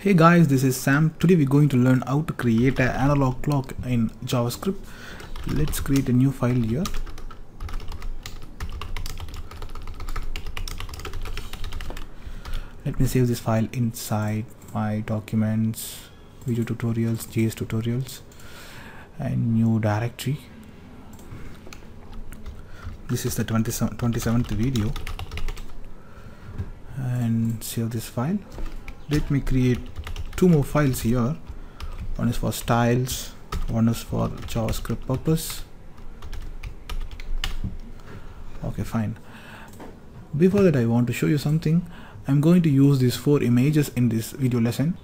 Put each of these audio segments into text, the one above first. Hey guys, this is Sam. Today we're going to learn how to create an analog clock in JavaScript. Let's create a new file here. Let me save this file inside my documents, video tutorials, JS tutorials, and new directory. This is the 27th video, and save this file. Let me create two more files here. One is for styles, one is for JavaScript purpose. Okay, fine. Before that, I want to show you something. I'm going to use these four images in this video lesson: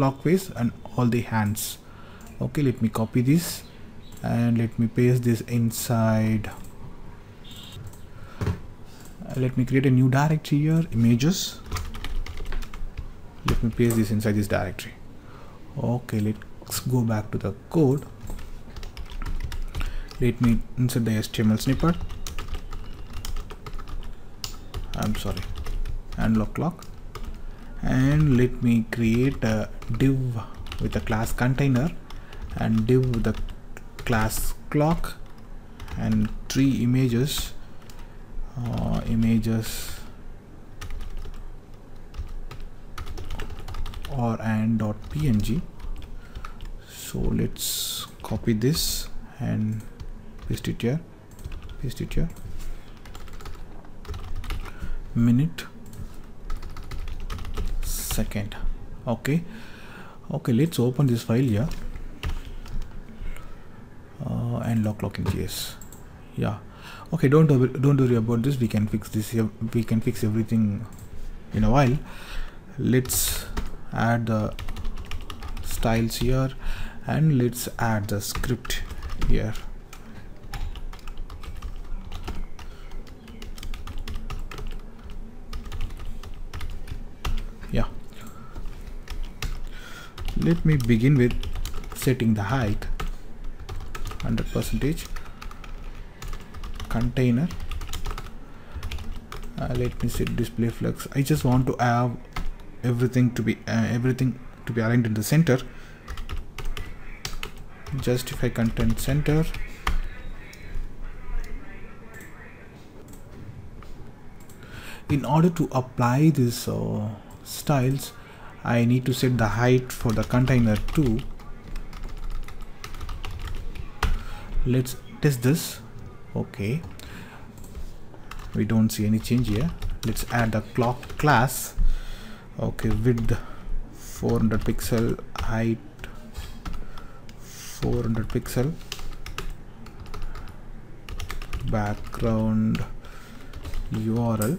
clockface and all the hands. Okay, let me copy this and let me paste this inside. Let me create a new directory here, images. Let me paste this inside this directory. Okay, let's go back to the code. Let me insert the HTML snippet. I'm sorry, analog clock. And let me create a div with a class container and div with the class clock and three images. images.png. So let's copy this and paste it here. Minute, second. Okay, let's open this file here and analog clock in JS. Yeah, okay, don't worry about this. We can fix this here. We can fix everything in a while. Let's add the styles here and let's add the script here. Yeah, let me begin with setting the height 100% container. Let me set display flex. I just want to have everything to be aligned in the center. Justify content center. In order to apply this styles, I need to set the height for the container too. Let's test this. Okay, we don't see any change here. Let's add the clock class. Okay, width 400 pixel, height 400 pixel, background URL,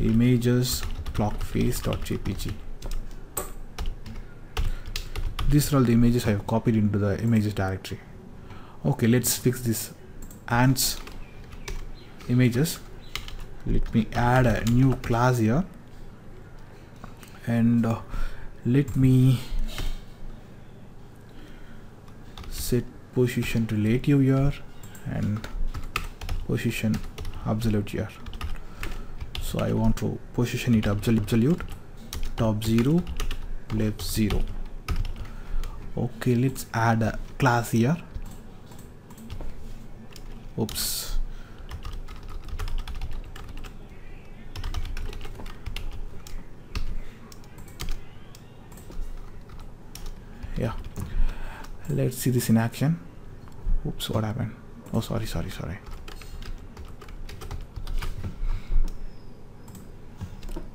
images clockface.jpg. These are all the images I have copied into the images directory. Okay, let's fix this hands images. Let me add a new class here. And let me set position relative here and position absolute here. So I want to position it absolute, top 0, left 0. Okay, let's add a class here. Oops. Yeah, let's see this in action. Oops, what happened? Oh, sorry.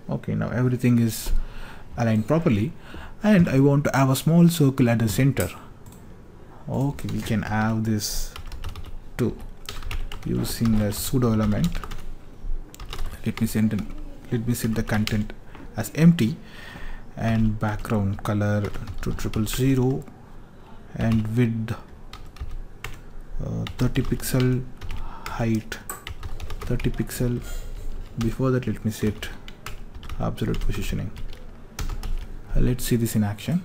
Okay, now everything is aligned properly, and I want to have a small circle at the center. Okay, we can have this too using a pseudo element. Let me set the content as empty and background color to 000 and width 30 pixel, height 30 pixel. Before that, let me set absolute positioning. Let's see this in action.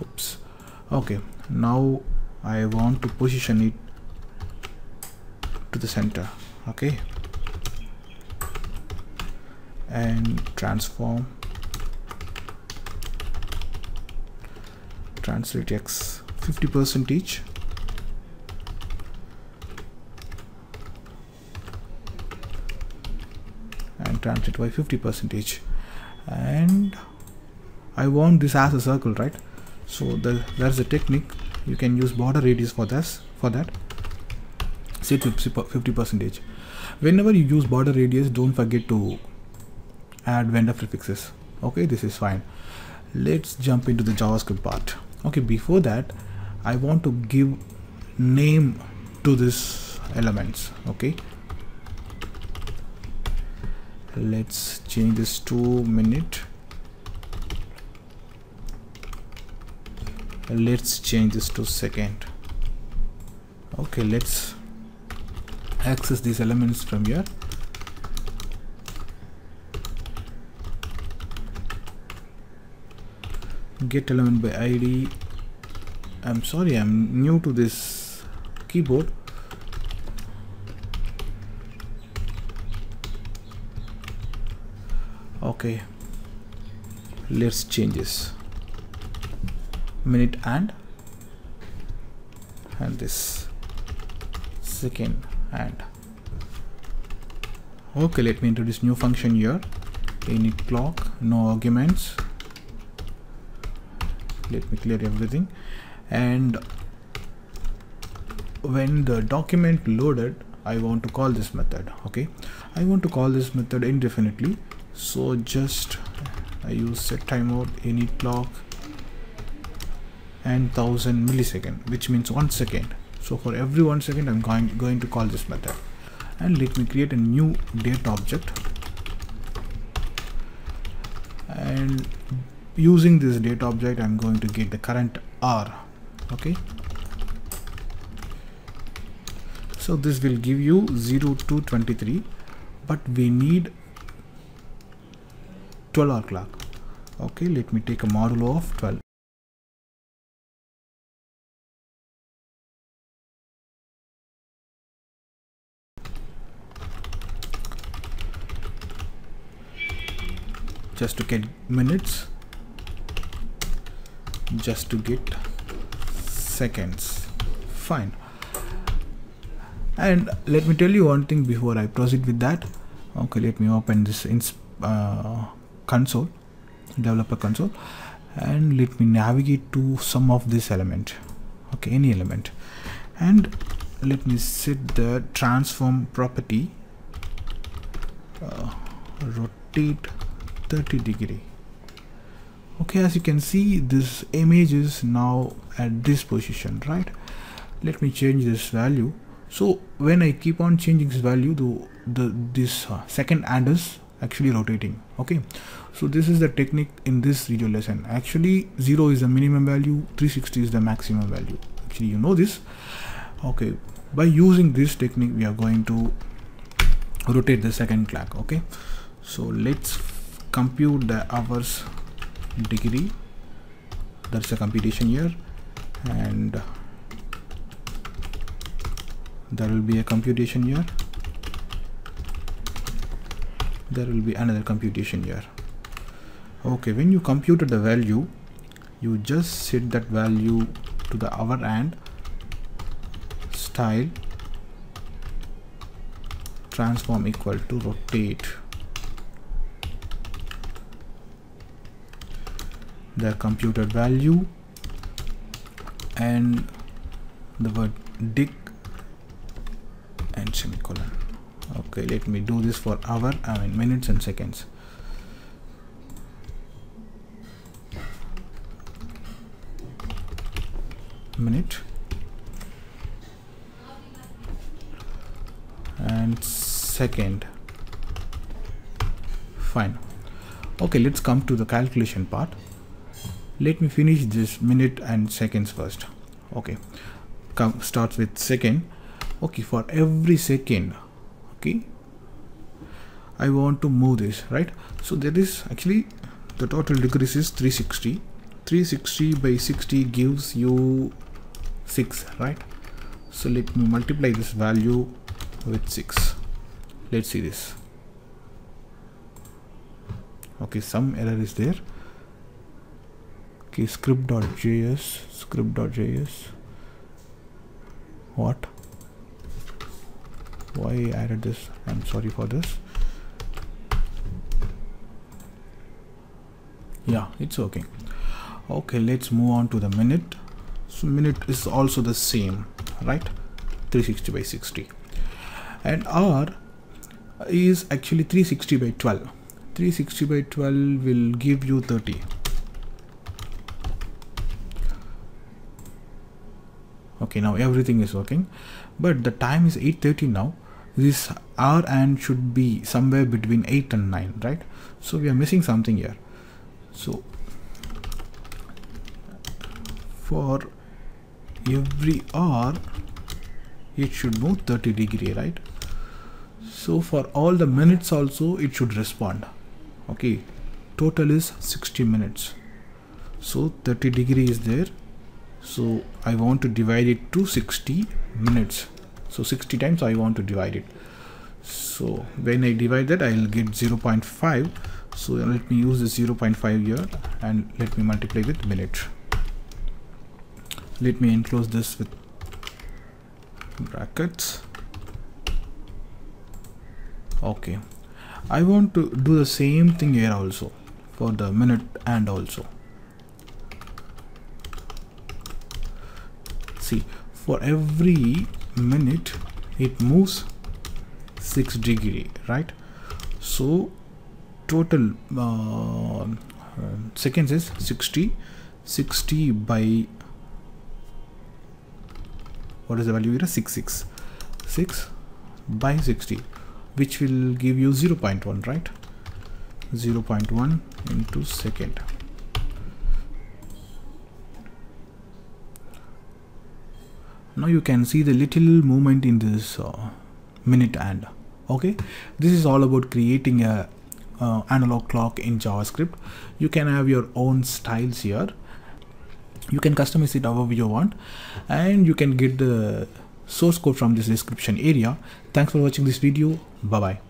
Oops. Okay, now I want to position it to the center. Okay, and transform translate x 50% each. And translate y 50% each. And I want this as a circle, right? So there's a technique. You can use border radius for this, for that. Set 50%. Whenever you use border radius, don't forget to add vendor prefixes. Okay, this is fine. Let's jump into the JavaScript part. Okay, before that, I want to give name to this elements. Okay, let's change this to minute. Let's change this to second. Okay, let's access these elements from here. Get element by id. I'm sorry, I'm new to this keyboard. Okay, let's change this minute and this second and. Okay, let me introduce new function here, init clock, no arguments. Let me clear everything. And when the document loaded, I want to call this method. Okay, I want to call this method indefinitely, so just I use setTimeout, init clock, and 1000 milliseconds, which means 1 second. So for every 1 second, I'm going to call this method. And let me create a new date object, and using this date object, I'm going to get the current hour. Okay, so this will give you 0 to 23, but we need 12-hour clock. Okay, let me take a modulo of 12. Just to get minutes, just to get seconds. Fine. And let me tell you one thing before I proceed with that. Okay, let me open this console, developer console, and let me navigate to some of this element. Okay, any element, and let me set the transform property, rotate 30 degree. Okay, as you can see, this image is now at this position, right? Let me change this value. So when I keep on changing this value, this second hand is actually rotating. Okay, so this is the technique in this video lesson. Actually 0 is the minimum value, 360 is the maximum value. Actually, you know this. Okay, by using this technique, we are going to rotate the second clock. Okay, so let's compute the hours degree. That's a computation here, and there will be a computation here, there will be another computation here. Okay, when you computed the value, you just set that value to the hour and style transform equal to rotate the computed value, and the word dic and semicolon. Okay, let me do this for hour, I mean minutes and seconds. Minute and second. Fine. Okay, let's come to the calculation part. Let me finish this minute and seconds first. Okay, starts with second. Okay, for every second, okay, I want to move this, right? So there is actually the total degrees is 360. 360 by 60 gives you 6, right? So let me multiply this value with 6. Let's see this. Okay, some error is there. Okay, script.js. What? Why I added this? I'm sorry for this. Yeah, it's okay. Okay, let's move on to the minute. So minute is also the same, right? 360 by 60, and hour is actually 360 by 12. 360 by 12 will give you 30. Okay, now everything is working, but the time is 8:30 now. This hour and should be somewhere between 8 and 9, right? So we are missing something here. So for every hour it should move 30 degrees, right? So for all the minutes also it should respond. Okay, total is 60 minutes, so 30 degree is there, so I want to divide it to 60 minutes. So 60 times I want to divide it. So when I divide that, I'll get 0.5. so let me use this 0.5 here and let me multiply with minute. Let me enclose this with brackets. Okay, I want to do the same thing here also for the minute, and also see, for every minute it moves 6 degrees, right? So total seconds is 60. 60 by what is the value here? 6 by 60, which will give you 0.1, right? 0.1 into second. Now you can see the little movement in this minute and. Okay, this is all about creating a analog clock in JavaScript. You can have your own styles here. You can customize it however you want, and you can get the source code from this description area. Thanks for watching this video. Bye bye.